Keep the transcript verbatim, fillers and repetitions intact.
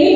J